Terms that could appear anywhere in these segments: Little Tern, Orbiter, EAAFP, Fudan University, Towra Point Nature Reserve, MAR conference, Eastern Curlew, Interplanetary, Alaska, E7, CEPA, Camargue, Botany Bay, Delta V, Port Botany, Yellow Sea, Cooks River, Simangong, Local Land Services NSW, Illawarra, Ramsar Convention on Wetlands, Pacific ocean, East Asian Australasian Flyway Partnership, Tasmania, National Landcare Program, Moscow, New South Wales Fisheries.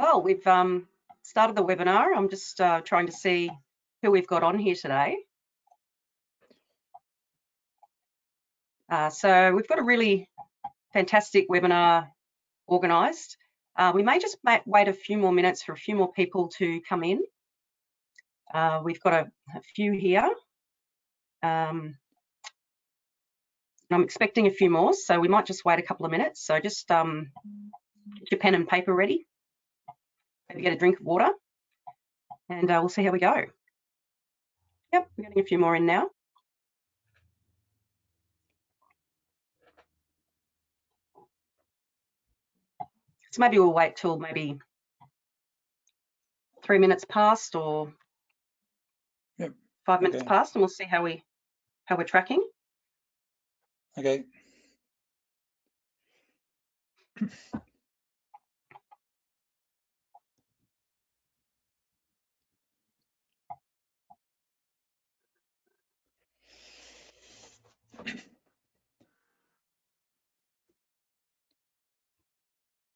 Well, we've started the webinar. I'm just trying to see who we've got on here today. So we've got a really fantastic webinar organised. We may just wait a few more minutes for a few more people to come in. We've got a few here. I'm expecting a few more, so we might just wait a couple of minutes. So just get your pen and paper ready. Maybe get a drink of water, and we'll see how we go. Yep, we're getting a few more in now. So maybe we'll wait till maybe 3 minutes past or 5 minutes past, and we'll see how we're tracking. Okay.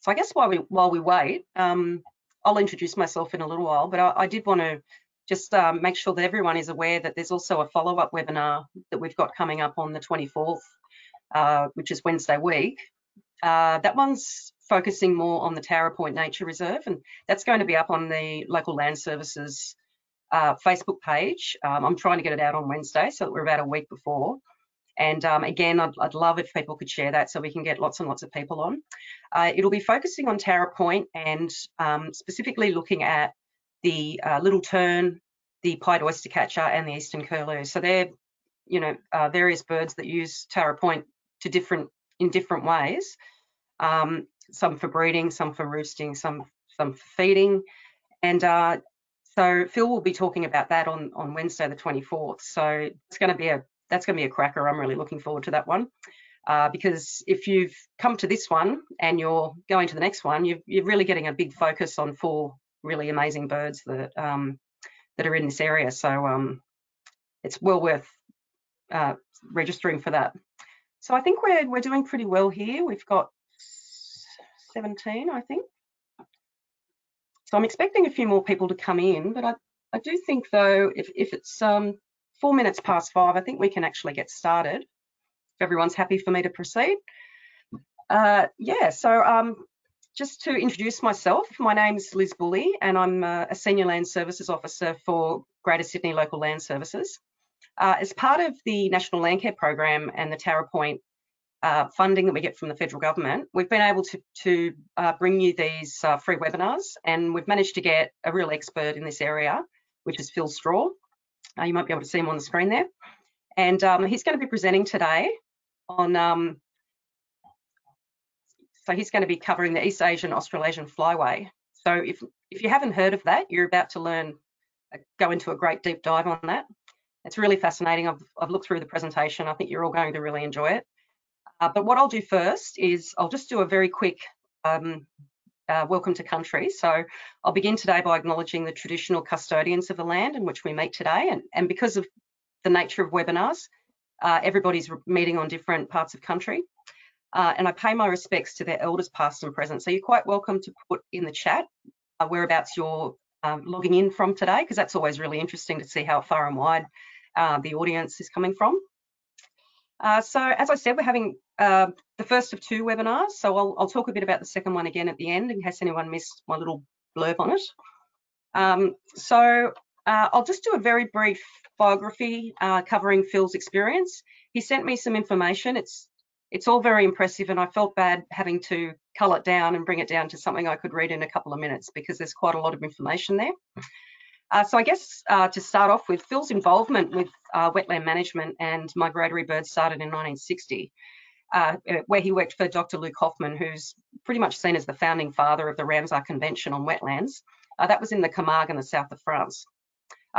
So I guess while we wait, I'll introduce myself in a little while, but I did want to just make sure that everyone is aware that there's also a follow-up webinar that we've got coming up on the 24th, which is Wednesday week. That one's focusing more on the Towra Point Nature Reserve, and that's going to be up on the Local Land Services Facebook page. I'm trying to get it out on Wednesday, so that we're about a week before. And again, I'd love if people could share that so we can get lots and lots of people on. It'll be focusing on Towra Point and specifically looking at the Little Tern, the Pied Oyster Catcher and the Eastern Curlew. So they're, you know, various birds that use Towra Point to in different ways, some for breeding, some for roosting, some for feeding. And so Phil will be talking about that on Wednesday the 24th. So it's going to be that's going to be a cracker. I'm really looking forward to that one because if you've come to this one and you're going to the next one, you're really getting a big focus on four really amazing birds that that are in this area. So it's well worth registering for that. So I think we're doing pretty well here. We've got 17, I think. So I'm expecting a few more people to come in, but I do think though if it's 4 minutes past five, I think we can actually get started. If everyone's happy for me to proceed. Just to introduce myself, my name's Liz Bulley and I'm a Senior Land Services Officer for Greater Sydney Local Land Services. As part of the National Landcare Program and the Towra Point funding that we get from the federal government, we've been able to bring you these free webinars, and we've managed to get a real expert in this area, which is Phil Straw. You might be able to see him on the screen there. And he's going to be presenting today on, so he's going to be covering the East Asian Australasian Flyway. So if you haven't heard of that, you're about to learn, go into a great deep dive on that. It's really fascinating. I've looked through the presentation. I think you're all going to really enjoy it. But what I'll do first is I'll just do a very quick welcome to country. So I'll begin today by acknowledging the traditional custodians of the land in which we meet today, and because of the nature of webinars, everybody's meeting on different parts of country, and I pay my respects to their elders past and present. So you're quite welcome to put in the chat whereabouts you're logging in from today, because that's always really interesting to see how far and wide the audience is coming from. So as I said, we're having the first of two webinars, so I'll talk a bit about the second one again at the end in case anyone missed my little blurb on it. I'll just do a very brief biography covering Phil's experience. He sent me some information. It's all very impressive, and I felt bad having to cull it down and bring it down to something I could read in a couple of minutes because there's quite a lot of information there. So I guess to start off with, Phil's involvement with wetland management and migratory birds started in 1960, where he worked for Dr. Luke Hoffman, who's pretty much seen as the founding father of the Ramsar Convention on Wetlands. That was in the Camargue in the south of France.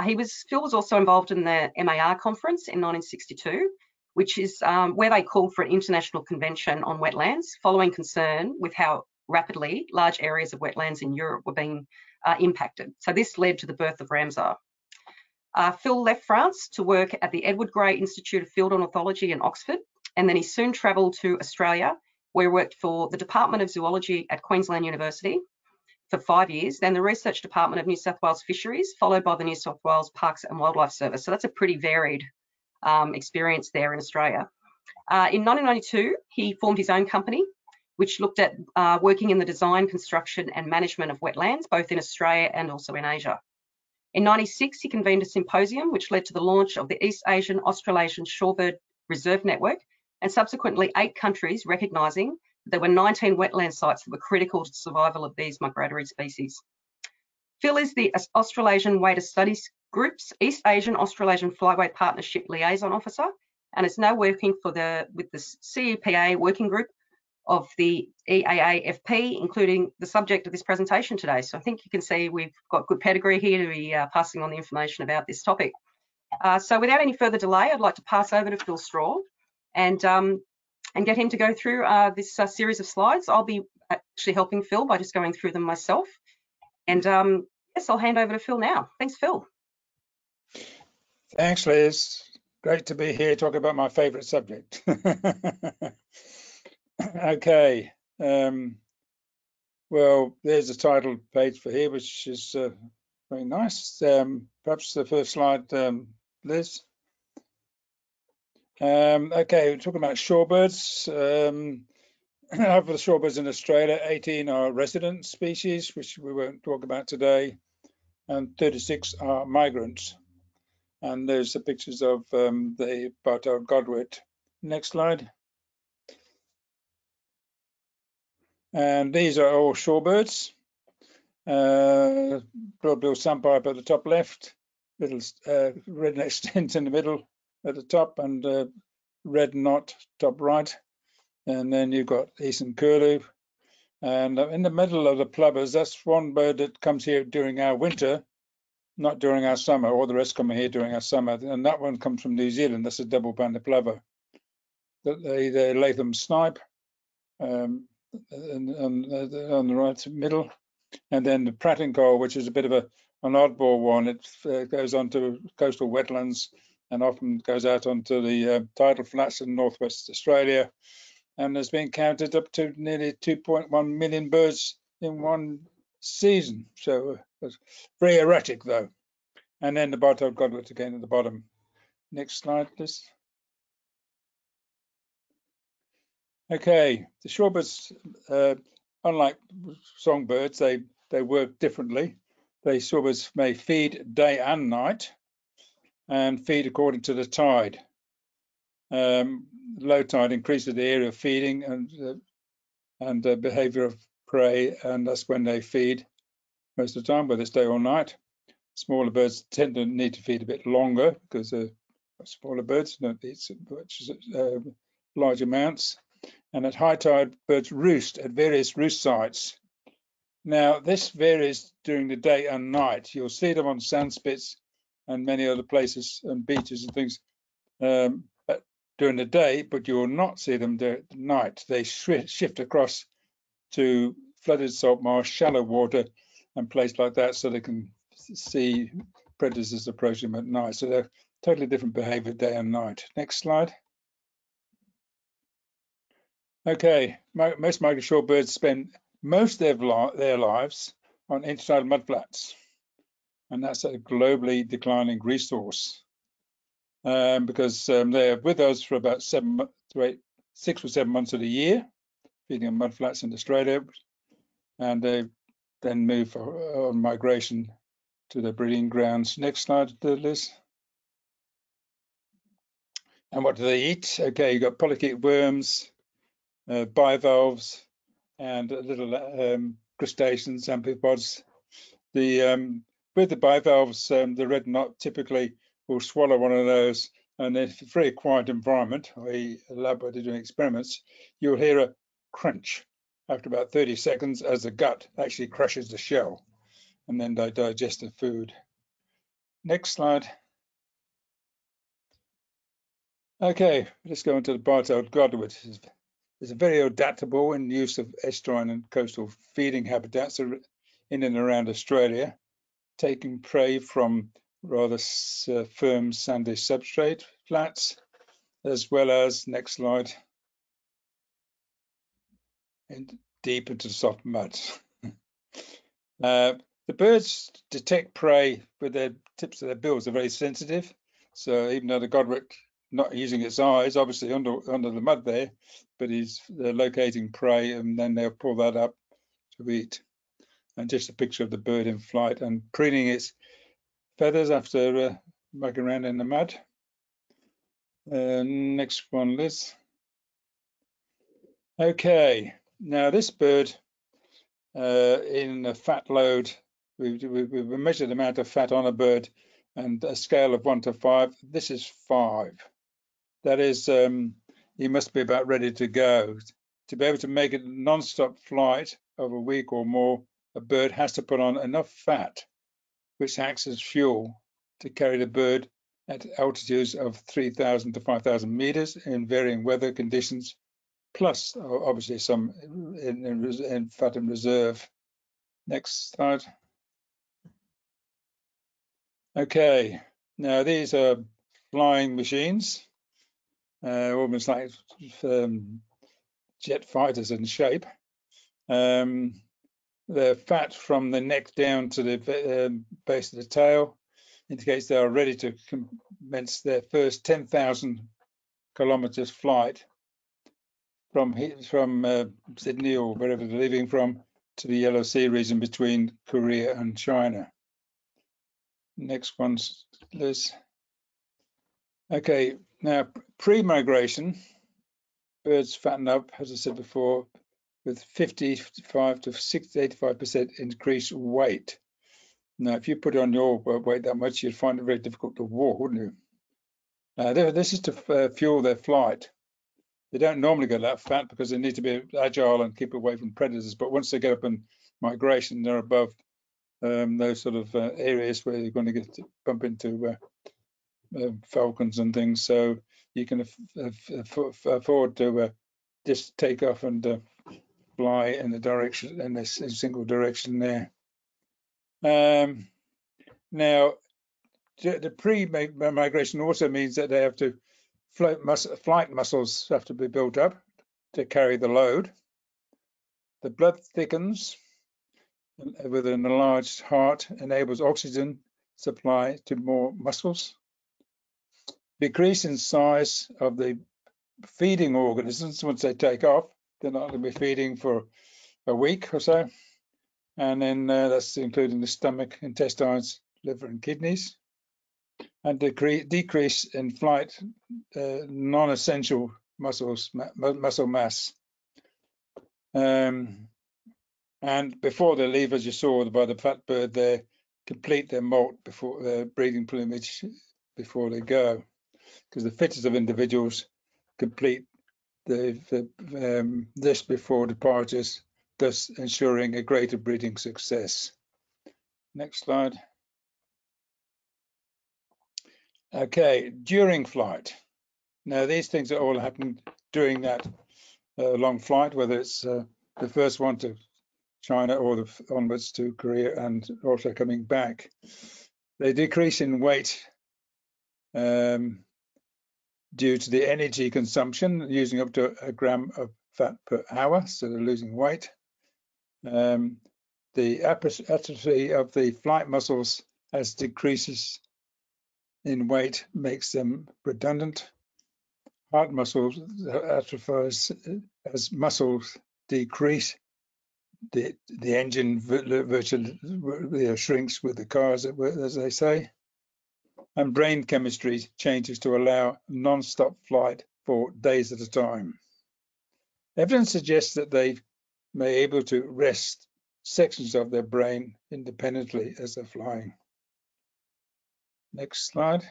Phil was also involved in the MAR conference in 1962, which is where they called for an international convention on wetlands, following concern with how rapidly large areas of wetlands in Europe were being impacted. So this led to the birth of Ramsar. Phil left France to work at the Edward Grey Institute of Field Ornithology in Oxford, and then he soon travelled to Australia, where he worked for the Department of Zoology at Queensland University, for 5 years, then the Research Department of New South Wales Fisheries, followed by the New South Wales Parks and Wildlife Service. So that's a pretty varied experience there in Australia. In 1992, he formed his own company, which looked at working in the design, construction and management of wetlands, both in Australia and also in Asia. In 1996, he convened a symposium, which led to the launch of the East Asian Australasian Shorebird Reserve Network, and subsequently 8 countries recognising there were 19 wetland sites that were critical to the survival of these migratory species. Phil is the Australasian Wader Studies Group's East Asian Australasian Flyway Partnership Liaison Officer, and is now working with the CEPA working group of the EAAFP, including the subject of this presentation today. So I think you can see we've got good pedigree here to be passing on the information about this topic. So without any further delay, I'd like to pass over to Phil Straw and get him to go through this series of slides. I'll be actually helping Phil by just going through them myself. And yes, I'll hand over to Phil now. Thanks, Phil. Thanks, Liz. Great to be here talking about my favourite subject. Okay. Well, there's the title page for here, which is very nice. Perhaps the first slide, Liz. Okay, we're talking about shorebirds. Of the shorebirds in Australia, 18 are resident species, which we won't talk about today, and 36 are migrants. And there's the pictures of the Bar-tailed Godwit. Next slide. And these are all shorebirds. Broad-billed sandpiper at the top left, little red-necked stint in the middle, at the top, and red knot top right, and then you've got Eastern Curlew, and in the middle of the plovers, that's one bird that comes here during our winter, not during our summer. All the rest come here during our summer, and that one comes from New Zealand. That's a double banded plover, the Latham snipe, on the right middle, and then the pratincole, which is a bit of an oddball one. It goes onto coastal wetlands, and often goes out onto the tidal flats in northwest Australia, and has been counted up to nearly 2.1 million birds in one season. So it's very erratic, though. And then the Bar-tailed Godwit again at the bottom. Next slide, please. Okay, the shorebirds, unlike songbirds, they work differently. The shorebirds may feed day and night, and feed according to the tide. Low tide increases the area of feeding and the behavior of prey, and that's when they feed most of the time, whether it's day or night. Smaller birds tend to need to feed a bit longer because smaller birds don't eat such large amounts. And at high tide, birds roost at various roost sites. Now, this varies during the day and night. You'll see them on sand spits and many other places and beaches and things during the day, but you will not see them there at night. They shift across to flooded salt marsh, shallow water and places like that, so they can see predators approach them at night. So they're totally different behavior day and night. Next slide. Okay, most migratory shorebirds spend most of their lives on intertidal mudflats. And that's a globally declining resource because they're with us for about 6 or 7 months of the year, feeding on mudflats in Australia, and they then move on migration to their breeding grounds. Next slide, Liz. And what do they eat? Okay, you've got polychaete worms, bivalves, and little crustaceans, amphipods. With the bivalves, the red knot typically will swallow one of those, and if it's a very quiet environment, i.e. a lab where they're doing experiments, you'll hear a crunch after about 30 seconds as the gut actually crushes the shell, and then they digest the food. Next slide. Okay, let's go into the Bar-tailed Godwit. It's very adaptable in use of estuarine and coastal feeding habitats in and around Australia, taking prey from rather firm sandy substrate flats, as well as, next slide, and deep into soft mud. The birds detect prey with their tips of their bills. They're very sensitive. So even though the godwit not using its eyes, obviously under the mud there, but they're locating prey, and then they'll pull that up to eat. And just a picture of the bird in flight and preening its feathers after mucking around in the mud. Next one, Liz. Okay, now this bird in a fat load, we measured the amount of fat on a bird and a scale of 1 to 5. This is 5. That is, he must be about ready to go. To be able to make a non-stop flight of a week or more, a bird has to put on enough fat, which acts as fuel, to carry the bird at altitudes of 3,000 to 5,000 meters in varying weather conditions, plus obviously some in fat in reserve. Next slide. Okay, now these are flying machines, almost like jet fighters in shape. They're fat from the neck down to the base of the tail. Indicates they are ready to commence their first 10,000 kilometers flight from Sydney or wherever they're leaving from to the Yellow Sea region between Korea and China. Next one, Liz. Okay, now pre-migration, birds fatten up, as I said before, with 55 to 85% increased weight. Now, if you put on your weight that much, you'd find it very difficult to walk, wouldn't you? This is to fuel their flight. They don't normally get that fat because they need to be agile and keep away from predators. But once they get up in migration, they're above those sort of areas where you're going to bump into falcons and things. So you can afford to just take off and fly in the direction, in this single direction there. Now, the pre-migration also means that they have to flight muscles have to be built up to carry the load. The blood thickens with an enlarged heart, enables oxygen supply to more muscles. Decrease in size of the feeding organisms. Once they take off, they're not going to be feeding for a week or so. And then that's including the stomach, intestines, liver and kidneys. And decrease in flight non-essential muscle mass. And before they leave, as you saw by the fat bird there, complete their molt before their breeding plumage before they go, because the fittest of individuals complete this before departures, thus ensuring a greater breeding success. Next slide. Okay, during flight. Now these things are all happening during that long flight, whether it's the first one to China or onwards to Korea and also coming back. They decrease in weight due to the energy consumption, using up to a gram of fat per hour, so they're losing weight. The atrophy of the flight muscles as decreases in weight makes them redundant. Heart muscles atrophies as muscles decrease. The engine virtually shrinks with the cars, as they say. And brain chemistry changes to allow non-stop flight for days at a time. Evidence suggests that they may be able to rest sections of their brain independently as they're flying. Next slide.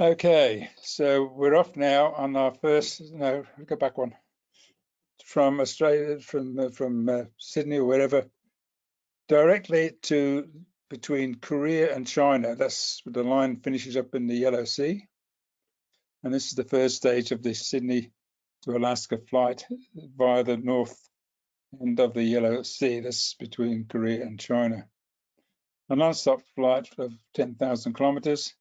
Okay, so we're off now on our first, no, go back one. From Australia, from Sydney or wherever, directly to between Korea and China. That's the line finishes up in the Yellow Sea. And this is the first stage of the Sydney to Alaska flight via the north end of the Yellow Sea. That's between Korea and China. A non-stop flight of 10,000 kilometers,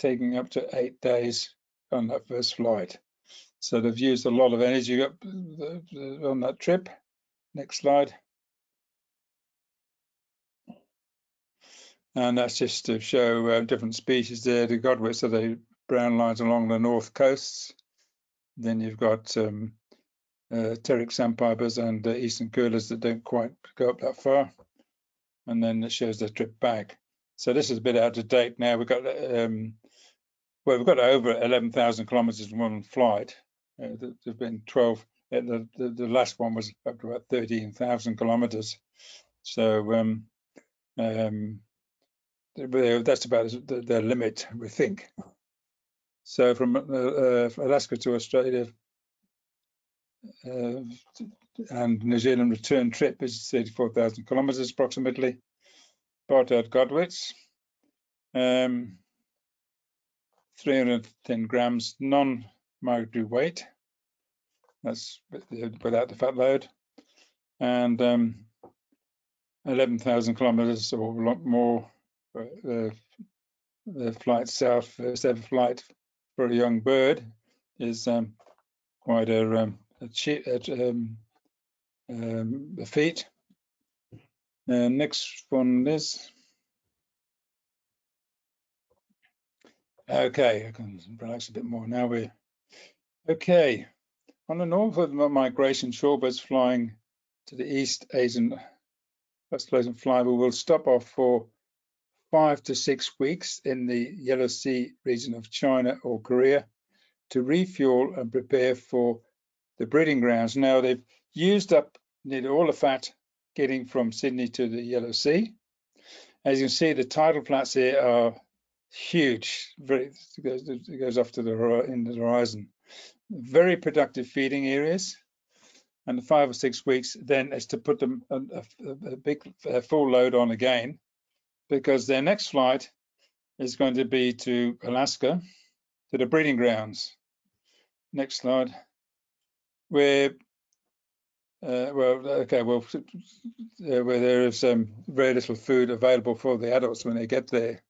taking up to 8 days on that first flight. So they've used a lot of energy up on that trip, Next slide. And that's just to show different species there. The godwits are the brown lines along the north coasts. Then you've got pteric sandpipers and eastern curlews that don't quite go up that far. And then it shows their trip back. So this is a bit out of date now. We've got over 11,000 kilometres in one flight. There've been 12. The last one was up to about 13,000 kilometres. So that's about the limit, we think. So from Alaska to Australia and New Zealand return trip is 34,000 kilometres approximately. Bar-tailed godwits, 310 grams non-migratory weight. That's without the fat load, and 11,000 kilometres or a lot more flight south. First ever flight for a young bird is quite a feat. Next one, Liz. Okay, I can relax a bit more now. Okay. On the northward migration, shorebirds flying to the East Asian Australasian Flyway will stop off for 5 to 6 weeks in the Yellow Sea region of China or Korea to refuel and prepare for the breeding grounds. Now they've used up nearly all the fat getting from Sydney to the Yellow Sea. As you can see, the tidal flats here are huge. It goes off to the horizon. Very productive feeding areas. And 5 or 6 weeks then is to put them a full load on again, because their next flight is going to be to Alaska, to the breeding grounds. Next slide. Where there is very little food available for the adults when they get there.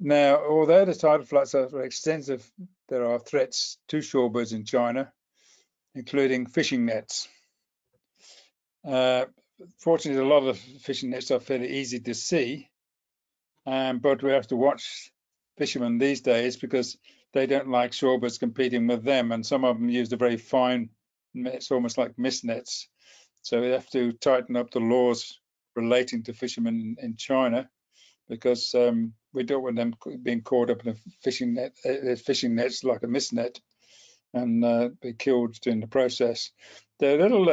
Now, although the tidal flats are extensive, there are threats to shorebirds in China, including fishing nets. Fortunately, a lot of fishing nets are fairly easy to see, but we have to watch fishermen these days because they don't like shorebirds competing with them, and some of them use the very fine nets, almost like mist nets. So we have to tighten up the laws relating to fishermen in China, because we don't want them being caught up in a fishing net, fishing nets like a mist net, and be killed during the process. The little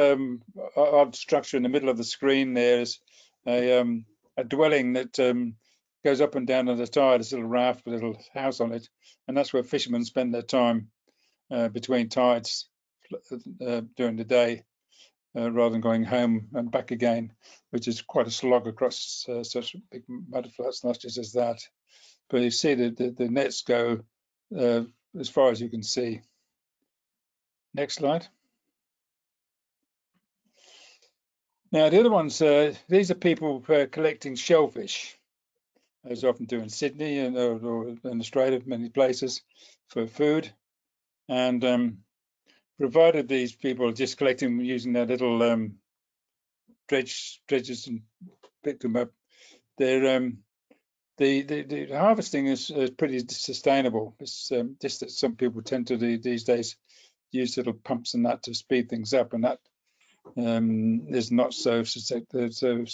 odd structure in the middle of the screen there is a dwelling that goes up and down on the tide. It's a little raft with a little house on it, and that's where fishermen spend their time between tides. During the day, rather than going home and back again, which is quite a slog across such big mudflats, not just as that. But you see the nets go as far as you can see. Next slide. Now the other ones, these are people collecting shellfish, as often do in Sydney and or in Australia, many places, for food. And provided these people are just collecting using their little dredges and pick them up, the harvesting is pretty sustainable. It's just that some people tend to these days use little pumps and that to speed things up, and that is not so sustainable. So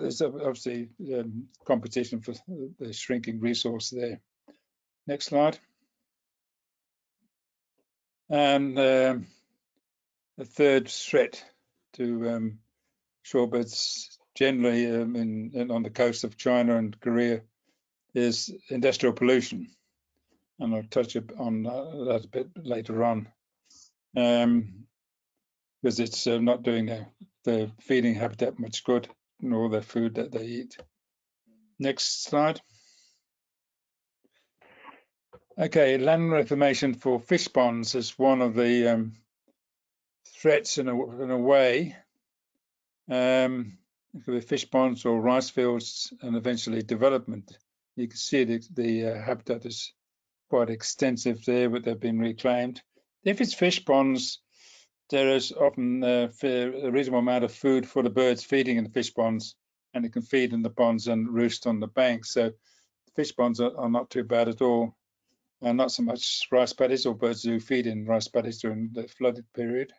there's obviously competition for the shrinking resource there. Next slide. And the third threat to shorebirds generally on the coast of China and Korea is industrial pollution. And I'll touch on that a bit later on, because it's not doing the feeding habitat much good, and all the food that they eat. Next slide. Okay, land reclamation for fish ponds is one of the threats in a way. It could be fish ponds or rice fields and eventually development. You can see the habitat is quite extensive there, but they've been reclaimed. If it's fish ponds, there is often a reasonable amount of food for the birds feeding in the fish ponds, and it can feed in the ponds and roost on the banks. So fish ponds are not too bad at all. And not so much rice paddies, or birds who feed in rice paddies during the flooded period.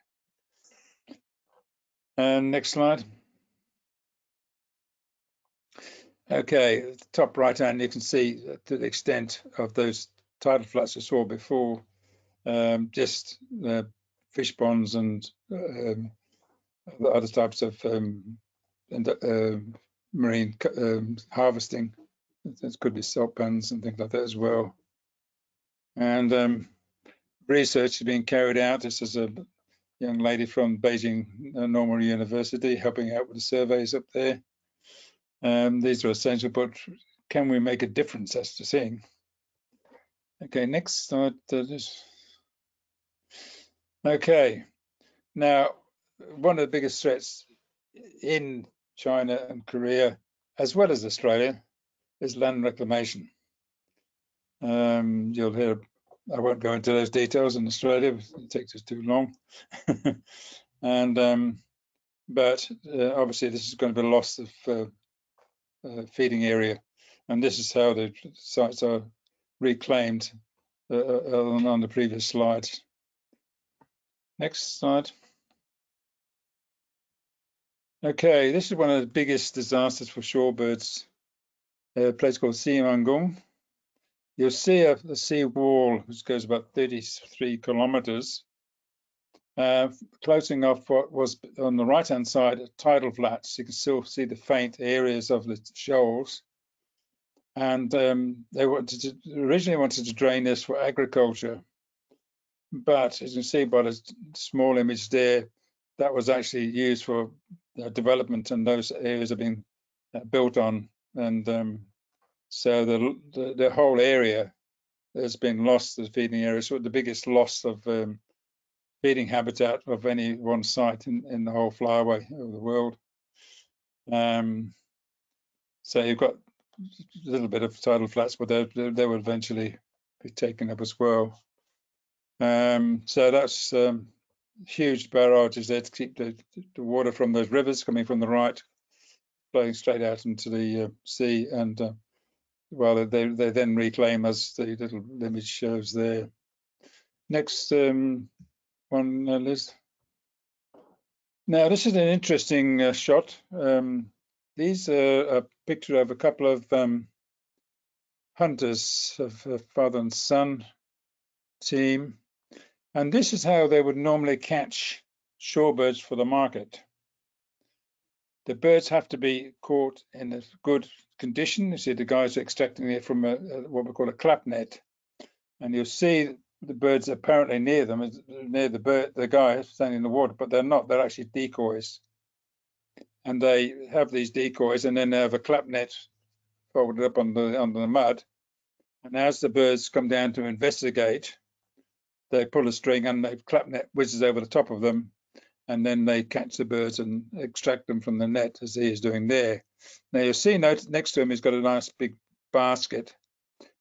And next slide. Okay, at the top right hand, you can see to the extent of those tidal flats I saw before, just fish ponds and other types of marine harvesting. There could be salt pans and things like that as well. And research is being carried out. This is a young lady from Beijing Normal University helping out with the surveys up there. These are essential, but can we make a difference? That's the thing. Okay, next slide. Okay, now one of the biggest threats in China and Korea, as well as Australia, is land reclamation. You'll hear, I won't go into those details in Australia, it takes us too long. And obviously this is going to be a loss of feeding area, and this is how the sites are reclaimed on the previous slide. Next slide. Okay, this is one of the biggest disasters for shorebirds, a place called Simangong. You'll see the sea wall, which goes about 33 kilometers, closing off what was on the right-hand side, tidal flats. You can still see the faint areas of the shoals. And they originally wanted to drain this for agriculture. But as you can see by the small image there, that was actually used for development, and those areas have been built on. And so the whole area has been lost, the feeding area, so the biggest loss of feeding habitat of any one site in the whole flyway of the world. So you've got a little bit of tidal flats, but they will eventually be taken up as well. So that's huge barrages there to keep the water from those rivers coming from the right, flowing straight out into the sea, and well, they then reclaim, as the little image shows there. Next one, Liz. Now, this is an interesting shot. These are a picture of a couple of hunters, of a father and son team. And this is how they would normally catch shorebirds for the market. The birds have to be caught in a good condition. You see the guys are extracting it from what we call a clap net, and you'll see the birds apparently near them, near the guy standing in the water, but they're not. They're actually decoys, and they have these decoys, and then they have a clap net folded up under the mud. And as the birds come down to investigate, they pull a string, and the clap net whizzes over the top of them, and then they catch the birds and extract them from the net, as he is doing there. Now you'll see next to him, he's got a nice big basket,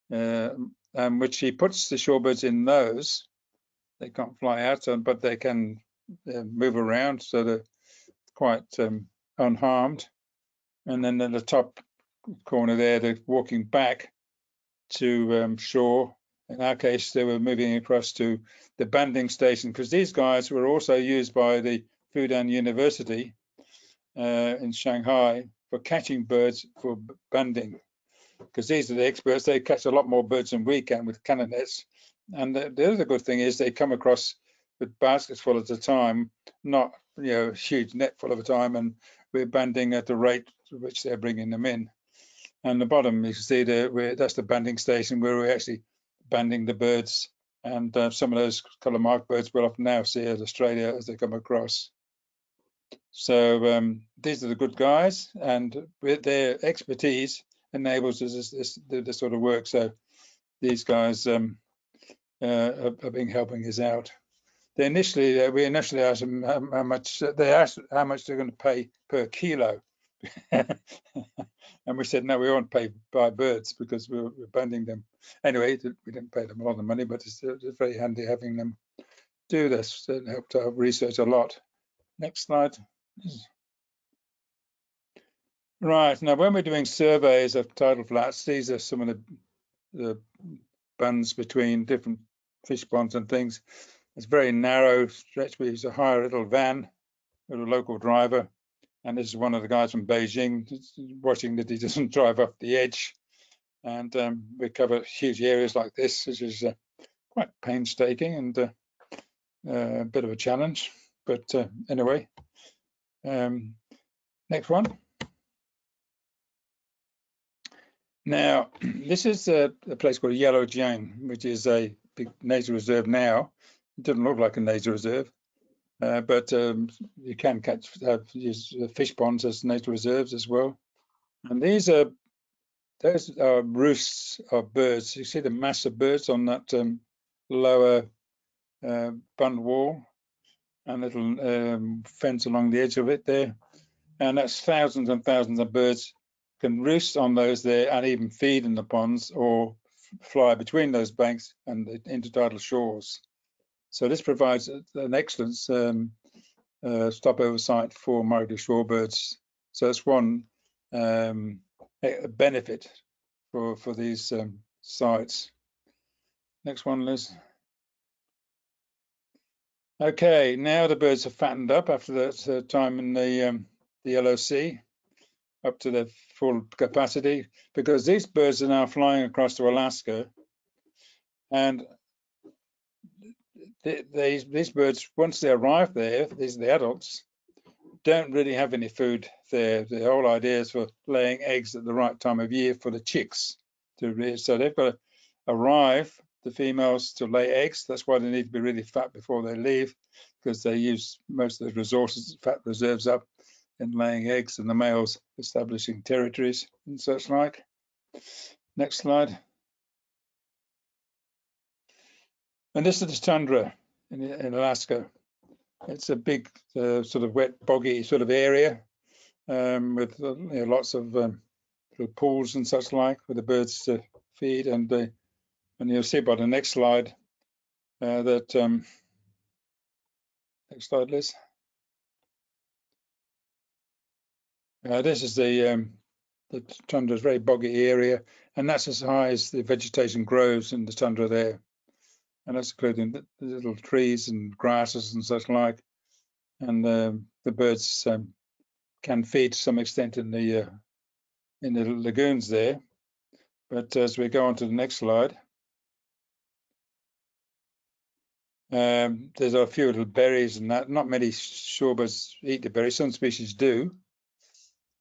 which he puts the shorebirds in those. They can't fly out, but they can move around, so they're quite unharmed. And then in the top corner there, they're walking back to shore. In our case, they were moving across to the banding station, because these guys were also used by the Fudan University in Shanghai for catching birds for banding, because these are the experts. They catch a lot more birds than we can with cannon nets. And the other good thing is they come across with baskets full at a time, not a huge net full at a time, and we're banding at the rate at which they're bringing them in. And the bottom, you can see that's the banding station where we actually banding the birds, and some of those colour marked birds we'll often now see in Australia as they come across. So these are the good guys, and with their expertise enables us to do this sort of work. So these guys have been helping us out. They initially, we initially asked them how much they're going to pay per kilo, And we said, no, we won't pay by birds because we were banding them. Anyway, we didn't pay them a lot of money, but it's very handy having them do this. It helped our research a lot. Next slide. Right, now when we're doing surveys of tidal flats, these are some of the bands between different fish ponds and things. It's a very narrow stretch. We used to hire a little van with a local driver. And this is one of the guys from Beijing, watching that he doesn't drive off the edge. And we cover huge areas like this, which is quite painstaking and a bit of a challenge. But anyway, next one. Now, this is a place called Yellow Sea, which is a big nature reserve now. It doesn't look like a nature reserve. But you can catch use fish ponds as nature reserves as well. And these are, those are roosts of birds. You see the mass of birds on that lower bund wall, and little fence along the edge of it there. And that's thousands and thousands of birds can roost on those there and even feed in the ponds or fly between those banks and the intertidal shores. So this provides an excellent stopover site for migratory shorebirds. So that's one benefit for these sites. Next one, Liz. Okay, now the birds are fattened up after that time in the Yellow Sea, up to their full capacity, because these birds are now flying across to Alaska. And these birds, once they arrive there, these are the adults, don't really have any food there. The whole idea is for laying eggs at the right time of year for the chicks to rear. So they've got to arrive, the females, to lay eggs. That's why they need to be really fat before they leave, because they use most of the resources, fat reserves up in laying eggs, and the males establishing territories and such like. Next slide. And this is the tundra in Alaska. It's a big sort of wet, boggy sort of area with lots of little pools and such like for the birds to feed. And you'll see by the next slide that, next slide, Liz. This is the tundra's very boggy area, and that's as high as the vegetation grows in the tundra there. And that's including the little trees and grasses and such like. And the birds can feed to some extent in the lagoons there. But as we go on to the next slide, there's a few little berries and that. Not many shorebirds eat the berries. Some species do.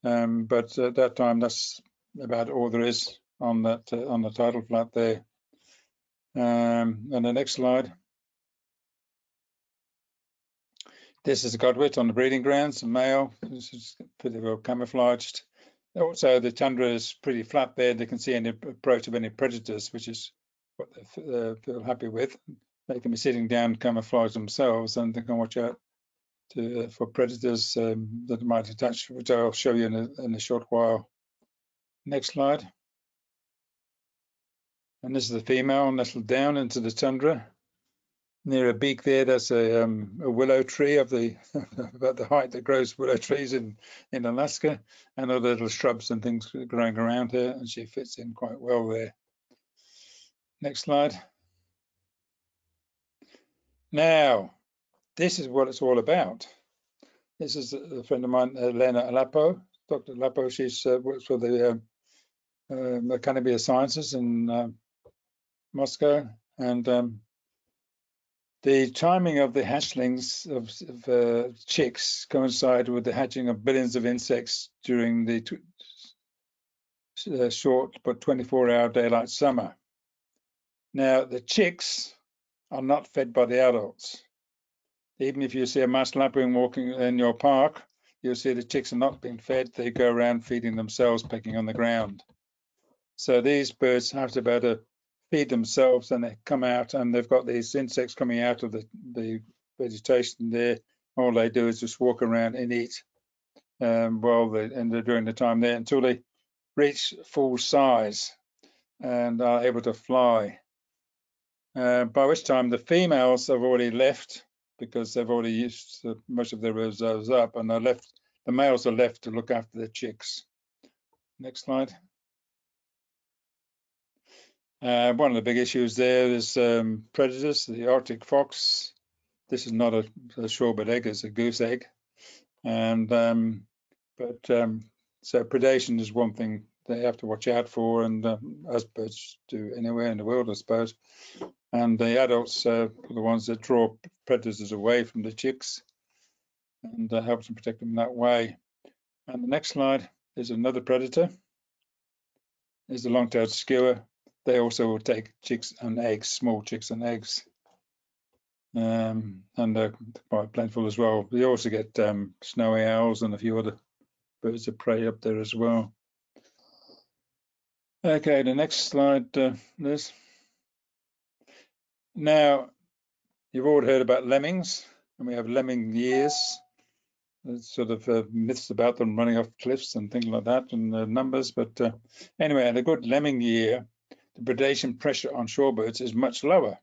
But at that time, that's about all there is on that on the tidal flat there. And the next slide. This is a godwit on the breeding grounds, a male. This is pretty well camouflaged. Also, the tundra is pretty flat there. They can see any approach of any predators, which is what they feel happy with. They can be sitting down, camouflaged themselves, and they can watch out for predators that might attach, which I'll show you in a short while. Next slide. And this is the female nestled down into the tundra. Near a beak there, that's a willow tree of the about the height that grows willow trees in Alaska, and other little shrubs and things growing around her, and she fits in quite well there. Next slide. Now, this is what it's all about. This is a friend of mine, Elena Alapo, Dr. Alapo. She works for the Academy of Sciences in Moscow, and the timing of the hatchlings of chicks coincide with the hatching of billions of insects during the short but 24-hour daylight summer. Now, the chicks are not fed by the adults. Even if you see a masked lapwing walking in your park, you'll see the chicks are not being fed. They go around feeding themselves, pecking on the ground. So these birds have to be able to feed themselves, and they come out and they've got these insects coming out of the vegetation there. All they do is just walk around and eat. during the time there until they reach full size and are able to fly. By which time the females have already left because they've already used most of their reserves up, and they're left. The males are left to look after their chicks. Next slide. One of the big issues there is predators, the Arctic fox. This is not a shorebird egg, it's a goose egg. And so predation is one thing they have to watch out for, and as birds do anywhere in the world, I suppose. And the adults are the ones that draw predators away from the chicks and helps them protect them that way. And the next slide is another predator, is the long-tailed skua. They also will take chicks and eggs, small chicks and eggs, and they're quite plentiful as well. They also get snowy owls and a few other birds of prey up there as well. Okay, the next slide, Liz. Now, you've all heard about lemmings, and we have lemming years. There's sort of myths about them running off cliffs and things like that, and the numbers. But anyway, at a good lemming year, the predation pressure on shorebirds is much lower,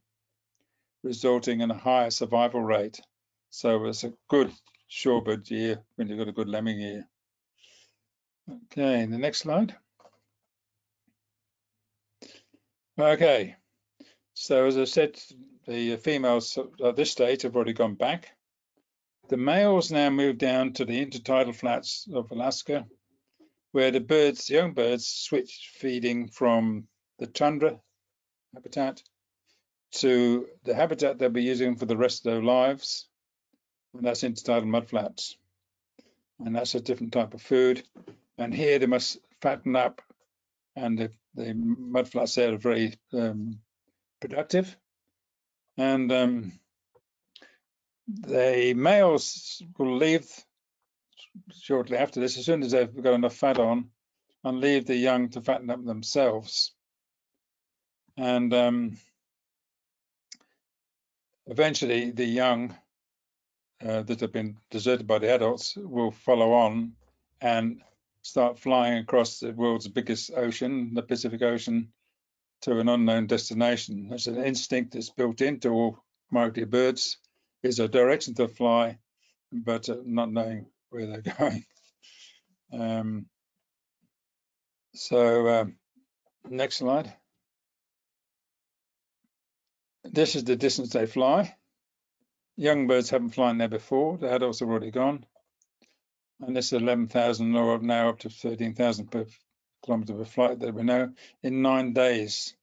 resulting in a higher survival rate. So it's a good shorebird year when you've got a good lemming year. Okay, the next slide. Okay, so as I said, the females at this stage have already gone back. The males now move down to the intertidal flats of Alaska, where the birds, the young birds, switch feeding from the tundra habitat to the habitat they'll be using for the rest of their lives, and that's intertidal mudflats, and that's a different type of food. And here they must fatten up, and the mudflats there are very productive. And the males will leave shortly after this, as soon as they've got enough fat on, and leave the young to fatten up themselves. And eventually the young that have been deserted by the adults will follow on and start flying across the world's biggest ocean, the Pacific Ocean, to an unknown destination. That's an instinct that's built into all migratory birds, is a direction to fly, but not knowing where they're going. Next slide. This is the distance they fly. Young birds haven't flown there before. The adults have already gone. And this is 11,000 or now up to 13,000 per kilometre per flight that we know in 9 days.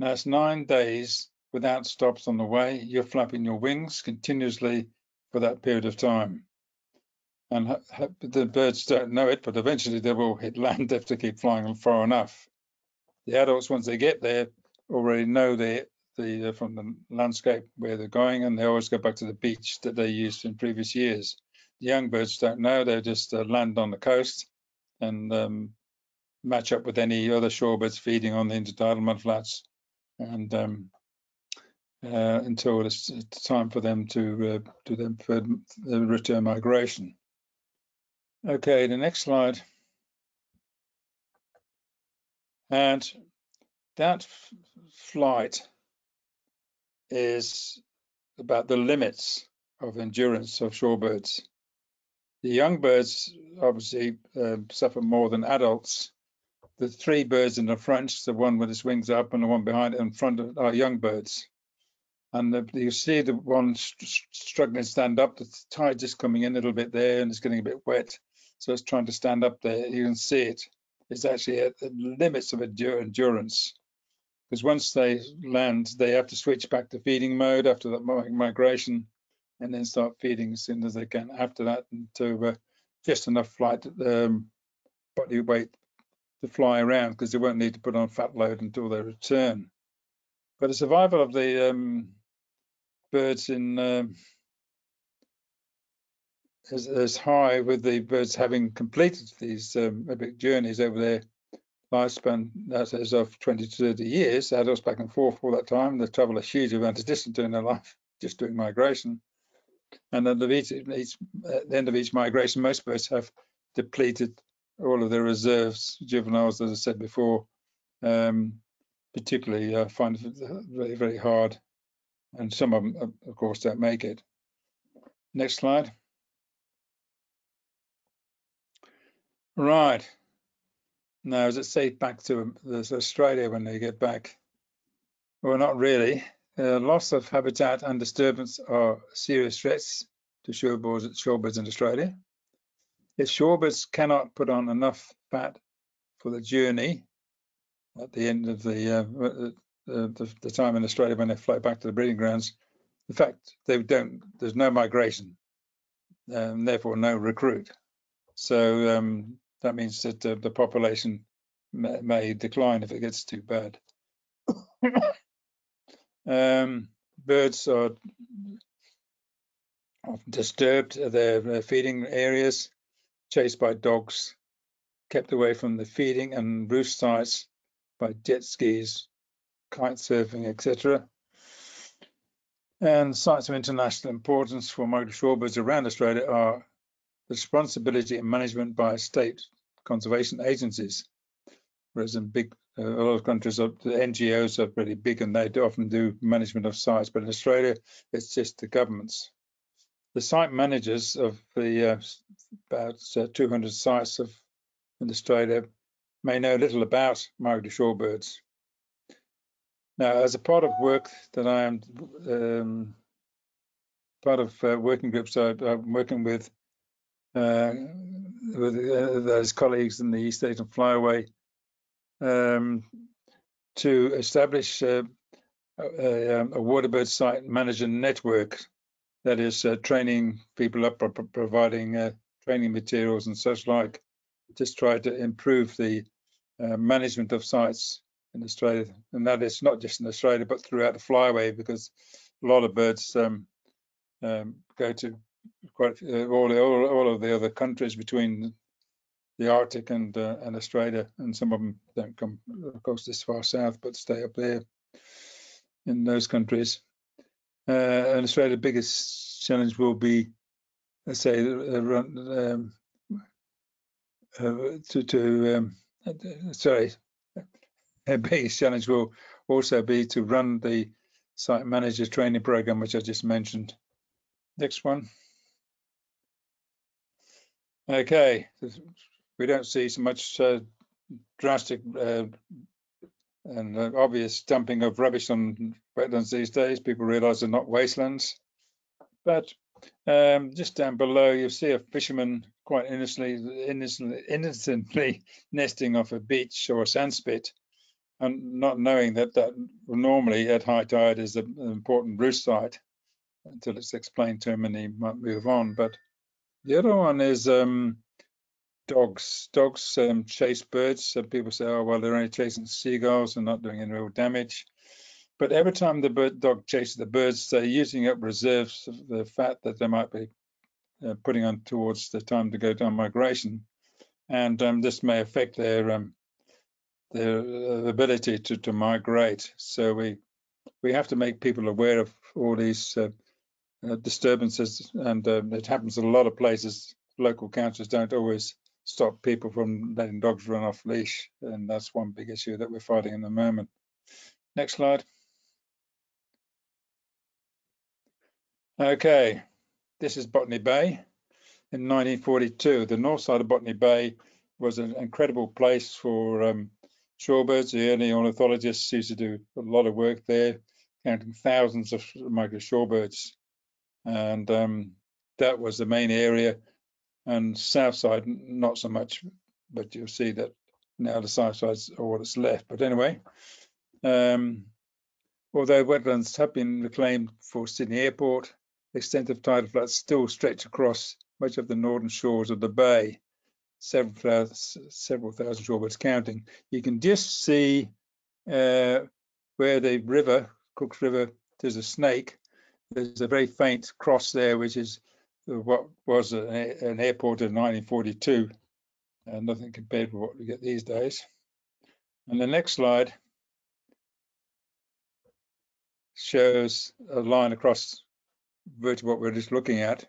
Now it's 9 days without stops on the way. You're flapping your wings continuously for that period of time. And the birds don't know it, but eventually they will hit land. They have to keep flying far enough. The adults, once they get there, already know from the landscape where they're going, and they always go back to the beach that they used in previous years. The young birds don't know, they just land on the coast and match up with any other shorebirds feeding on the intertidal mudflats, and until it's time for them to do their return migration. Okay, the next slide. And that flight is about the limits of endurance of shorebirds. The young birds obviously suffer more than adults. The three birds in the front, the one with its wings up and the one behind it in front, are young birds. And you see the one struggling to stand up. The tide just coming in a little bit there, and it's getting a bit wet. So it's trying to stand up there. You can see it. It's actually at the limits of endurance. Because once they land, they have to switch back to feeding mode after that migration, and then start feeding as soon as they can after that, to just enough flight body weight to fly around, because they won't need to put on fat load until they return. But the survival of the birds is high, with the birds having completed these epic journeys over there. Lifespan, that is, of 20 to 30 years. Adults back and forth all that time. They travel a huge amount of distance during their life, just doing migration. And at the end of each migration, most birds have depleted all of the reserves, juveniles, as I said before. Particularly find it very, very hard, and some of them, of course, don't make it. Next slide. Right. Now, is it safe back to Australia when they get back? Well, not really. Loss of habitat and disturbance are serious threats to shorebirds in Australia. If shorebirds cannot put on enough fat for the journey at the end of the time in Australia when they fly back to the breeding grounds, in fact, they don't. There's no migration, and therefore no recruit. So that means that the population may decline if it gets too bad. Birds are often disturbed at their feeding areas, chased by dogs, kept away from the feeding and roost sites by jet skis, kite surfing, etc. And sites of international importance for migratory shorebirds around Australia are the responsibility and management by state conservation agencies. Whereas in a lot of countries, the NGOs are pretty big and they often do management of sites, but in Australia, it's just the governments. The site managers of the about 200 sites in Australia may know little about migratory shorebirds. Now, as a part of work that I am part of working groups, I'm working with those colleagues in the East Asian Flyway to establish a waterbird site manager network, that is training people up, or providing training materials and such like, just try to improve the management of sites in Australia. And that is not just in Australia, but throughout the flyway, because a lot of birds go to quite all of the other countries between the Arctic and Australia, and some of them don't come, of course, this far south, but stay up there in those countries. And Australia's biggest challenge will be, let's say, her biggest challenge will also be to run the site manager training program, which I just mentioned. Next one. Okay, we don't see so much drastic and obvious dumping of rubbish on wetlands these days. People realise they're not wastelands. But just down below, you'll see a fisherman quite innocently nesting off a beach or a sand spit, and not knowing that that normally at high tide is an important roost site until it's explained to him, and he might move on. But the other one is dogs. Dogs chase birds. So people say, oh, well, they're only chasing seagulls and not doing any real damage. But every time the dog chases the birds, they're using up reserves of the fat that they might be putting on towards the time to go down migration. And this may affect their ability to migrate. So we have to make people aware of all these disturbances, and it happens in a lot of places. Local councils don't always stop people from letting dogs run off leash, and that's one big issue that we're fighting in the moment. Next slide. Okay, this is Botany Bay. In 1942, the north side of Botany Bay was an incredible place for shorebirds. The early ornithologists used to do a lot of work there, counting thousands of migratory shorebirds. And that was the main area, and south side not so much, but you'll see that now the south side's all that's left. But anyway, although wetlands have been reclaimed for Sydney Airport, the extent of tidal flats still stretch across much of the northern shores of the bay, several thousand shorebirds counting. You can just see where the river, Cooks River, there's a snake. There's a very faint cross there, which is what was an airport in 1942, and nothing compared with what we get these days. And the next slide shows a line across virtually what we're just looking at.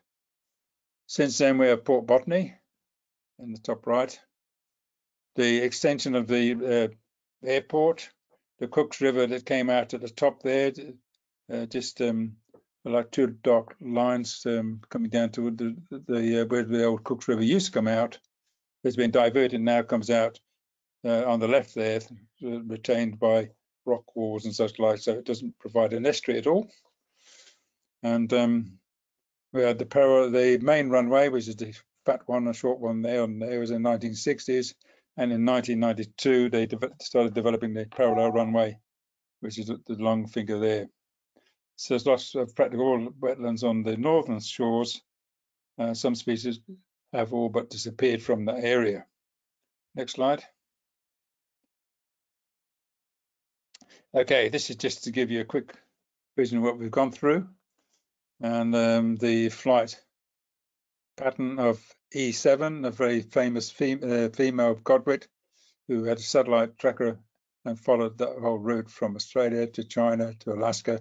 Since then, we have Port Botany, in the top right, the extension of the airport, the Cooks River that came out at the top there, just like two dark lines coming down to the where the old Cooks River used to come out. It's been diverted now, comes out on the left there, retained by rock walls and such like, so it doesn't provide an estuary at all. And we had the main runway, which is the fat one, a short one there, and it was in the 1960s. And in 1992, they started developing the parallel runway, which is the long finger there. So there's lots of practical wetlands on the northern shores. Some species have all but disappeared from the area. Next slide. Okay, this is just to give you a quick vision of what we've gone through, and the flight pattern of E7, a very famous female godwit, who had a satellite tracker and followed that whole route from Australia to China to Alaska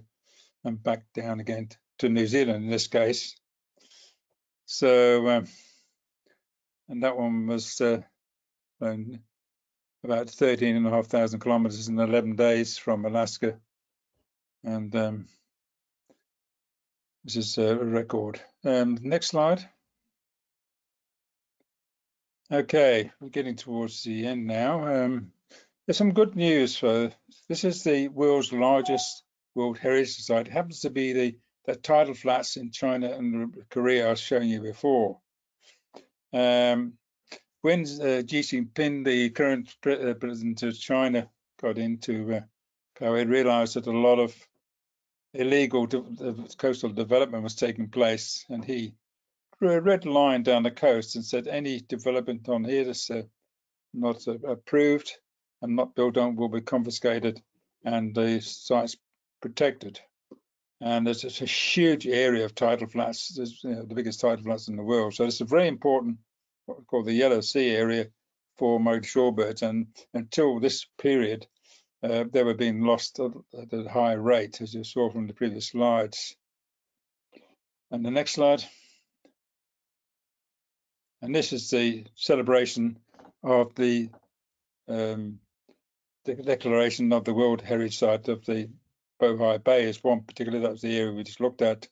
and back down again to New Zealand in this case. So, and that one was about 13,500 kilometers in 11 days from Alaska, and this is a record. Next slide. Okay, we're getting towards the end now. There's some good news. This is the world's largest World Heritage Site. It happens to be the tidal flats in China and Korea I was showing you before. When Xi Jinping, the current president of China, got into power, he realized that a lot of illegal coastal development was taking place, and he drew a red line down the coast and said any development on here that's not approved and not built on will be confiscated and the sites protected. And there's a huge area of tidal flats, you know, the biggest tidal flats in the world. So it's a very important, what we call the Yellow Sea area for migratory shorebirds. And until this period, they were being lost at a high rate, as you saw from the previous slides. And the next slide. And this is the celebration of the declaration of the World Heritage Site of the Bohai Bay is one particularly, that was the area we just looked at,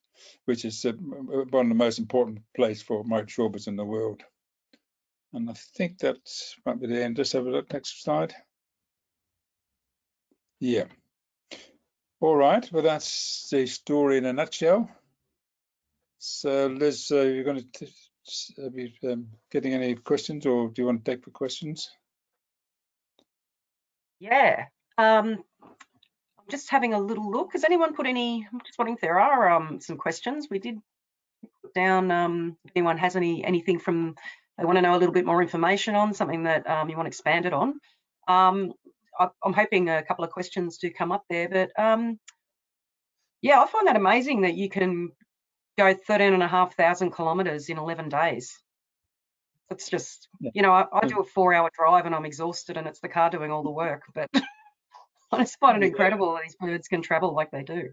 which is one of the most important places for migratory shorebirds in the world. And I think that might be the end. Just have a look, next slide. Yeah. All right, well, that's the story in a nutshell. So Liz, you're going to be getting any questions, or do you want to take the questions? Yeah, I'm just having a little look. Has anyone put any, I'm just wondering if there are some questions. We did put down, if anyone has anything from, they want to know a little bit more information on something that you want expanded on. I'm hoping a couple of questions do come up there, but yeah, I find that amazing that you can go 13,500 kilometres in 11 days. It's just, you know, I do a 4-hour drive and I'm exhausted and it's the car doing all the work, but I just find it incredible that these birds can travel like they do.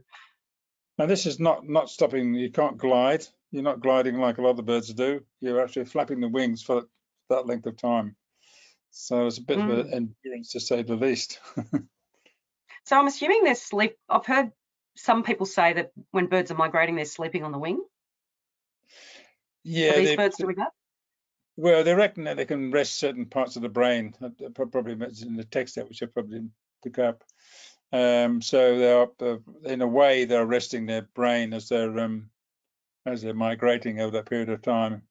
Now this is not stopping, you can't glide. You're not gliding like a lot of the birds do. You're actually flapping the wings for that length of time. So it's a bit of an endurance, to say the least. So I'm assuming they're sleep. I've heard some people say that when birds are migrating, they're sleeping on the wing. Yeah. Are these birds doing that? Well, they reckon that they can rest certain parts of the brain. Probably in the text there, which I probably didn't pick up. So they are, in a way, they're resting their brain as they're migrating over that period of time.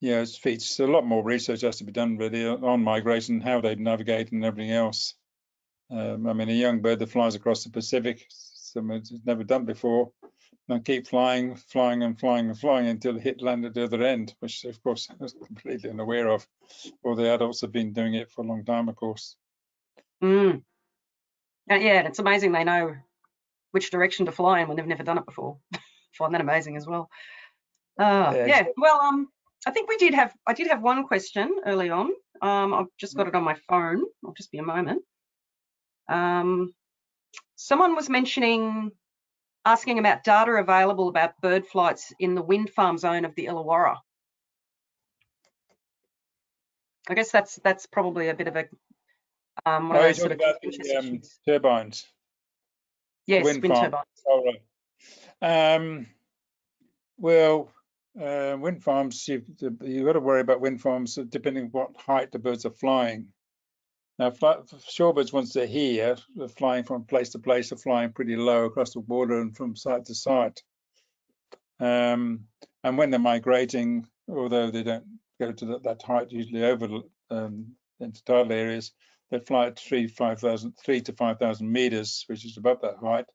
Yeah, it's features. A lot more research has to be done really on migration, how they navigate and everything else. I mean, a young bird that flies across the Pacific, something it's never done before, and keep flying until it hit land at the other end, which of course I was completely unaware of. All the adults have been doing it for a long time, of course. Yeah, it's amazing they know which direction to fly in when they've never done it before. I find that amazing as well. Yeah, well, I think I did have one question early on. I've just got it on my phone. I'll just be a moment. Someone was mentioning asking about data available about bird flights in the wind farm zone of the Illawarra. I guess that's probably a bit of a one of sort about of the, turbines. Yes, wind turbines. All right. Well, wind farms, you've got to worry about wind farms depending on what height the birds are flying. Now, shorebirds, once they're here, they're flying from place to place, they're flying pretty low across the water and from site to site. And when they're migrating, although they don't go to that height, usually over into tidal areas, they fly at 3,000 to 5,000 meters, which is above that height.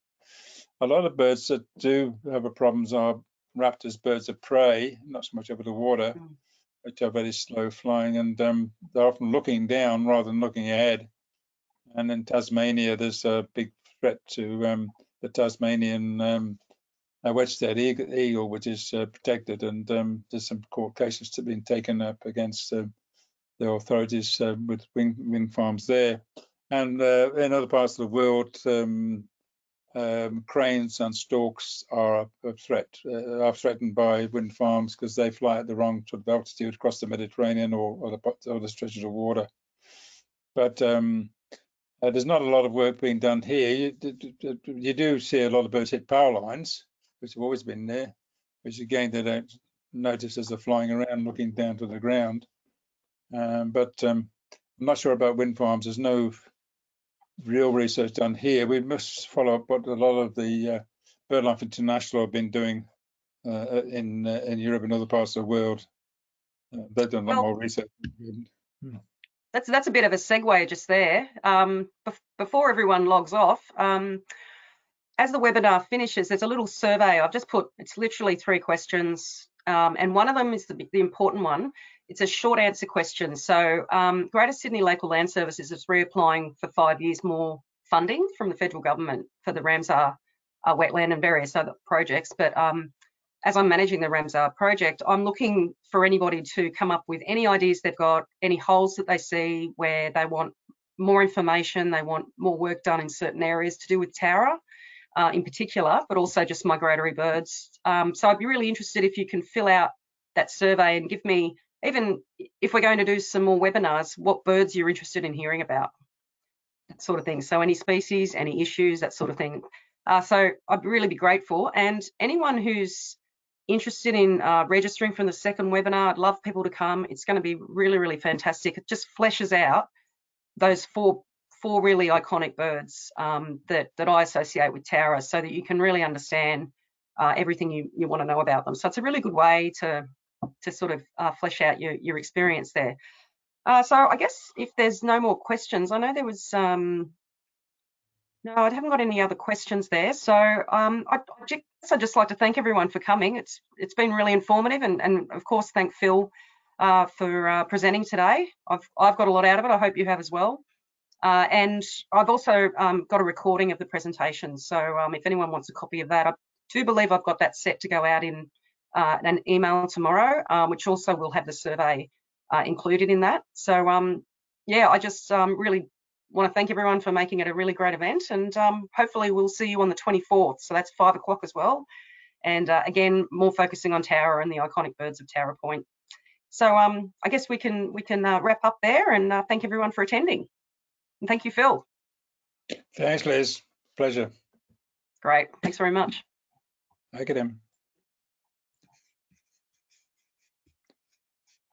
A lot of birds that do have problems are raptors, birds of prey, not so much over the water, which are very slow flying, and they're often looking down rather than looking ahead. And in Tasmania, there's a big threat to the Tasmanian Wetstead eagle, which is protected, and there's some court cases that have been taken up against the authorities with wind farms there. And in other parts of the world, cranes and storks are threatened by wind farms because they fly at the wrong sort of altitude across the Mediterranean or the stretches of water. But there's not a lot of work being done here. You do see a lot of birds hit power lines, which have always been there, which again they don't notice as they're flying around looking down to the ground. I'm not sure about wind farms. There's no real research done here. We must follow up what a lot of the BirdLife International have been doing in Europe and other parts of the world. They've done a lot more research. That's a bit of a segue just there. Before everyone logs off, as the webinar finishes, there's a little survey I've just put. It's literally 3 questions, and one of them is the important one. It's a short answer question. So Greater Sydney Local Land Services is reapplying for 5 years more funding from the federal government for the Ramsar wetland and various other projects. But as I'm managing the Ramsar project, I'm looking for anybody to come up with any ideas they've got, any holes that they see where they want more information, they want more work done in certain areas to do with Towra in particular, but also just migratory birds. So I'd be really interested if you can fill out that survey and give me, even if we're going to do some more webinars, what birds you're interested in hearing about, that sort of thing. So any species, any issues, that sort of thing. So I'd really be grateful. And anyone who's interested in registering from the second webinar, I'd love people to come. It's going to be really, really fantastic. It just fleshes out those four really iconic birds that I associate with Towra, so that you can really understand everything you want to know about them. So it's a really good way to sort of flesh out your experience there. So I guess if there's no more questions, I know there was, no, I haven't got any other questions there. So I'd just like to thank everyone for coming. It's been really informative, and of course, thank Phil for presenting today. I've got a lot out of it. I hope you have as well. And I've also got a recording of the presentation. So if anyone wants a copy of that, I do believe I've got that set to go out in an email tomorrow, which also will have the survey included in that. So yeah, I just really want to thank everyone for making it a really great event, and hopefully we'll see you on the 24th. So that's 5 o'clock as well. And again, more focusing on Towra and the iconic birds of Towra Point. So I guess we can wrap up there, and thank everyone for attending. And thank you, Phil. Thanks, Liz. Pleasure. Great. Thanks very much. Okay then.